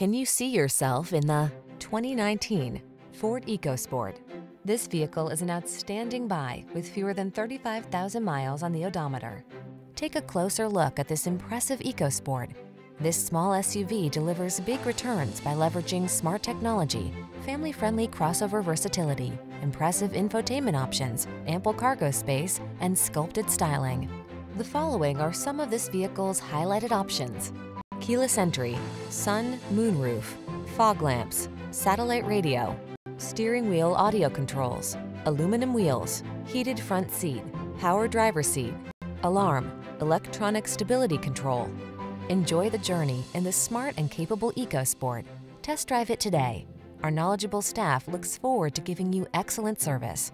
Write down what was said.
Can you see yourself in the 2019 Ford EcoSport? This vehicle is an outstanding buy with fewer than 35,000 miles on the odometer. Take a closer look at this impressive EcoSport. This small SUV delivers big returns by leveraging smart technology, family-friendly crossover versatility, impressive infotainment options, ample cargo space, and sculpted styling. The following are some of this vehicle's highlighted options: keyless entry, sun, moonroof, fog lamps, satellite radio, steering wheel audio controls, aluminum wheels, heated front seat, power driver seat, alarm, electronic stability control. Enjoy the journey in the smart and capable EcoSport. Test drive it today. Our knowledgeable staff looks forward to giving you excellent service.